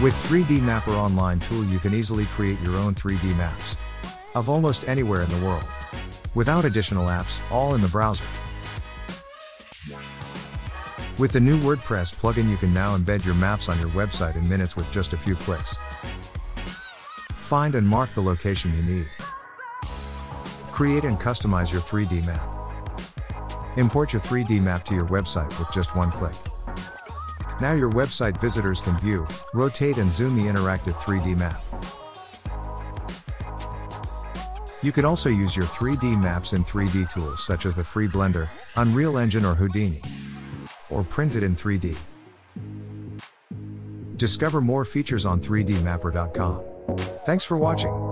With 3D Mapper online tool, you can easily create your own 3D maps of almost anywhere in the world, without additional apps, all in the browser. With the new WordPress plugin, you can now embed your maps on your website in minutes with just a few clicks. Find and mark the location you need. Create and customize your 3D map. Import your 3D map to your website with just one click. Now your website visitors can view, rotate and zoom the interactive 3D map. You can also use your 3D maps in 3D tools such as the free Blender, Unreal Engine or Houdini, or print it in 3D. Discover more features on 3DMapper.com. Thanks for watching.